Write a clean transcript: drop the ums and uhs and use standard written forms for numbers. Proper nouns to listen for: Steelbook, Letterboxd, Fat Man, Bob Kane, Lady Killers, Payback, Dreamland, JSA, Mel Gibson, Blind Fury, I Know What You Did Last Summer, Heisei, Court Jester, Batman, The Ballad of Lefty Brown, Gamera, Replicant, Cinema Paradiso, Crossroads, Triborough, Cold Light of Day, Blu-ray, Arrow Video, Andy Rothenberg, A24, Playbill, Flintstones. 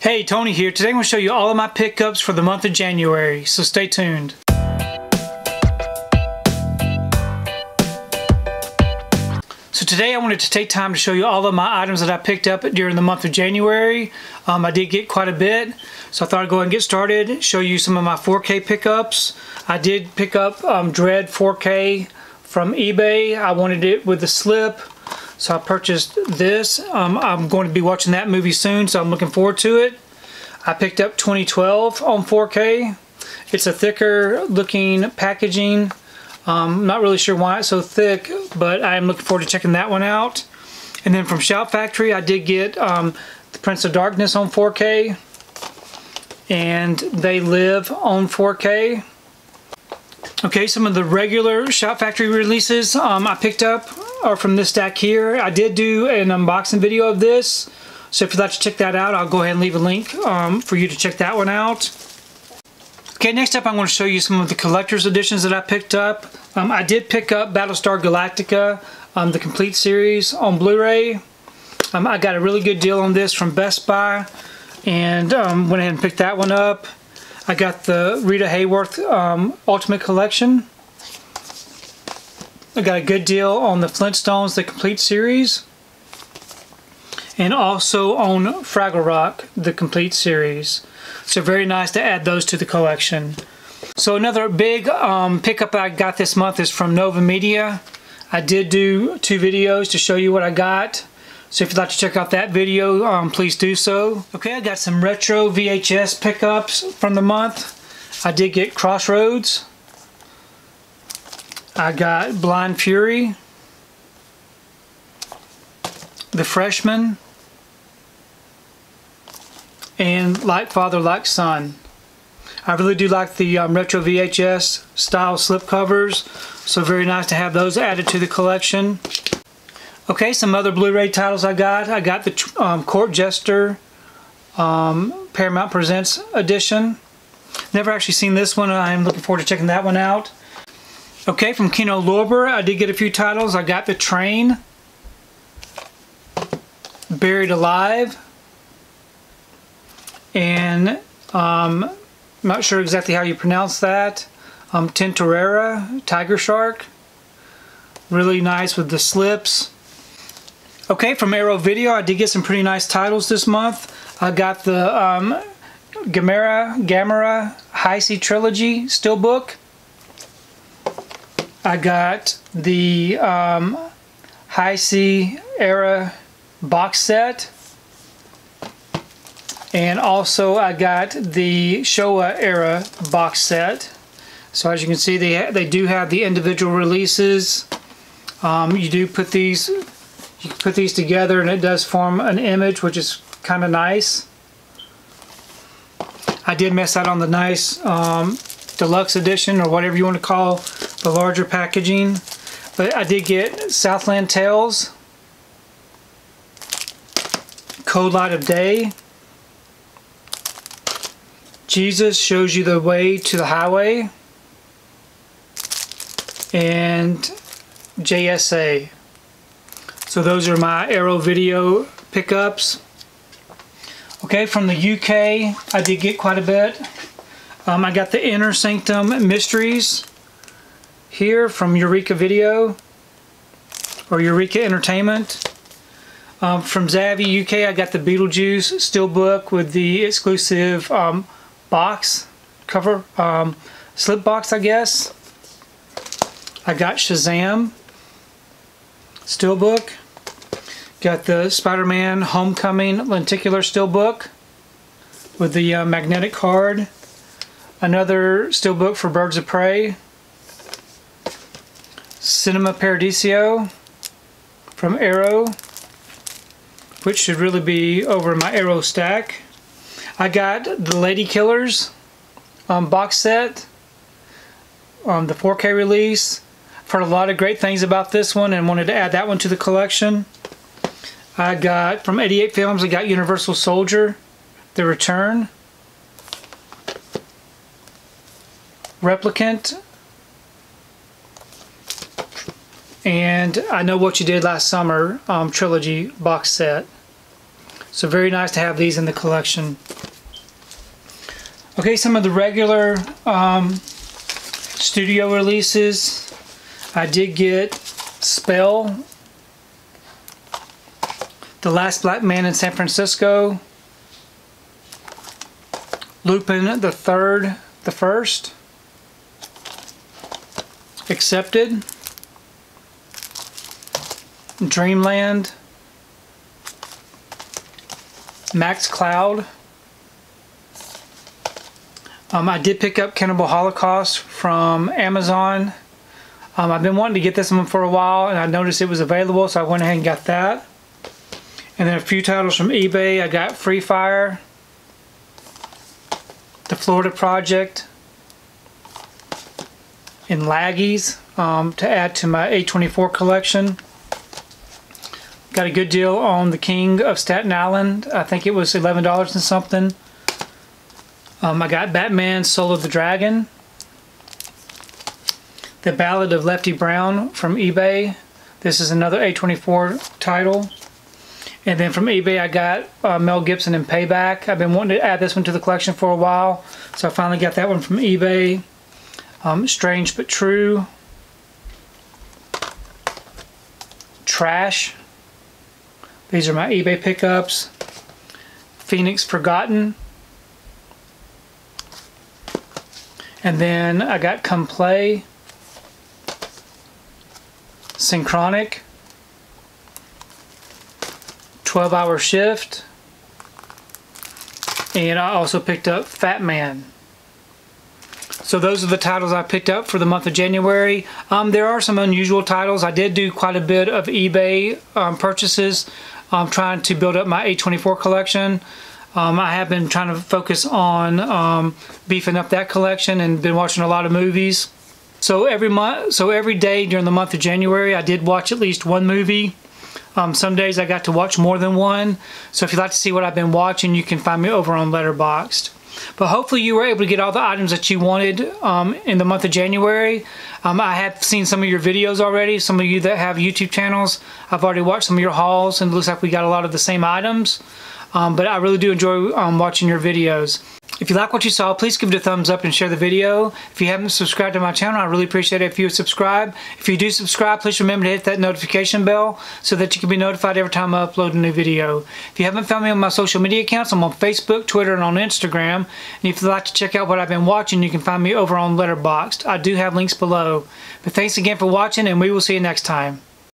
Hey, Tony here. Today I'm going to show you all of my pickups for the month of January, so stay tuned. So today I wanted to take time to show you all of my items that I picked up during the month of January. I did get quite a bit, so I thought I'd go ahead and get started, show you some of my 4K pickups. I did pick up Dread 4K from eBay. I wanted it with the slip. So I purchased this. I'm going to be watching that movie soon, so I'm looking forward to it. I picked up 2012 on 4K. It's a thicker looking packaging. I'm not really sure why it's so thick, but I am looking forward to checking that one out. And then from Shout Factory, I did get The Prince of Darkness on 4K. And They Live on 4K. Okay, some of the regular Shout Factory releases I picked up are from this stack here. I did do an unboxing video of this, so if you'd like to check that out, I'll go ahead and leave a link for you to check that one out. Okay, next up I'm going to show you some of the collector's editions that I picked up. I did pick up Battlestar Galactica, the complete series on Blu-ray. I got a really good deal on this from Best Buy, and went ahead and picked that one up. I got the Rita Hayworth Ultimate Collection. I got a good deal on the Flintstones, the complete series, and also on Fraggle Rock, the complete series. So very nice to add those to the collection. So another big pickup I got this month is from Nova Media. I did do two videos to show you what I got. So if you'd like to check out that video, please do so. Okay, I got some retro VHS pickups from the month. I did get Crossroads. I got Blind Fury, The Freshman, and Like Father Like Son. I really do like the retro VHS style slipcovers, so very nice to have those added to the collection. Okay, some other Blu-ray titles I got. I got the Court Jester Paramount Presents edition. Never actually seen this one, and I am looking forward to checking that one out. Okay, from Kino Lorber, I did get a few titles. I got The Train, Buried Alive, and I'm not sure exactly how you pronounce that. Tintorera, Tiger Shark. Really nice with the slips. Okay, from Arrow Video, I did get some pretty nice titles this month. I got the Gamera, Heisei Trilogy Steelbook. I got the Heisei era box set, and also I got the Showa era box set. So as you can see, they do have the individual releases. You put these together, and it does form an image, which is kind of nice. I did miss out on the nice deluxe edition, or whatever you want to call the larger packaging, but I did get Southland Tales, Cold Light of Day, Jesus Shows You the Way to the Highway, and JSA. So those are my Arrow Video pickups. Okay, from the UK, I did get quite a bit. I got the Inner Sanctum Mysteries here from Eureka Video, or Eureka Entertainment. From Zavi UK, I got the Beetlejuice Steelbook with the exclusive box cover, slip box, I guess. I got Shazam Steelbook. Got the Spider-Man Homecoming Lenticular Steelbook with the magnetic card. Another steelbook for Birds of Prey. Cinema Paradiso from Arrow, which should really be over in my Arrow stack. I got the Lady Killers box set, the 4K release. I've heard a lot of great things about this one and wanted to add that one to the collection. I got, from 88 Films, I got Universal Soldier, The Return, Replicant, and I Know What You Did Last Summer trilogy box set. So very nice to have these in the collection. Okay, some of the regular studio releases. I did get Spell, The Last Black Man in San Francisco, Lupin the Third, the First, Accepted, Dreamland, Max Cloud. I did pick up Cannibal Holocaust from Amazon. I've been wanting to get this one for a while, and I noticed it was available, so I went ahead and got that. And then a few titles from eBay. I got Free Fire, The Florida Project, and Laggies to add to my A24 collection. Got a good deal on The King of Staten Island. I think it was $11 and something. I got Batman Soul of the Dragon, The Ballad of Lefty Brown from eBay. This is another A24 title. And then from eBay I got Mel Gibson and Payback. I've been wanting to add this one to the collection for a while, so I finally got that one from eBay. Strange But True, Trash. These are my eBay pickups. Phoenix Forgotten. And then I got Come Play, Synchronic, 12-Hour Shift, and I also picked up Fat Man. So those are the titles I picked up for the month of January. There are some unusual titles. I did do quite a bit of eBay purchases. I'm trying to build up my A24 collection. I have been trying to focus on beefing up that collection and been watching a lot of movies. So every day during the month of January, I did watch at least one movie. Some days I got to watch more than one. So if you'd like to see what I've been watching, you can find me over on Letterboxd. But hopefully you were able to get all the items that you wanted in the month of January. I have seen some of your videos already. Some of you that have YouTube channels, I've already watched some of your hauls, and it looks like we got a lot of the same items. But I really do enjoy watching your videos. If you like what you saw, please give it a thumbs up and share the video. If you haven't subscribed to my channel, I really appreciate it if you would subscribe. If you do subscribe, please remember to hit that notification bell so that you can be notified every time I upload a new video. If you haven't found me on my social media accounts, I'm on Facebook, Twitter, and on Instagram. And if you'd like to check out what I've been watching, you can find me over on Letterboxd. I do have links below. But thanks again for watching, and we will see you next time.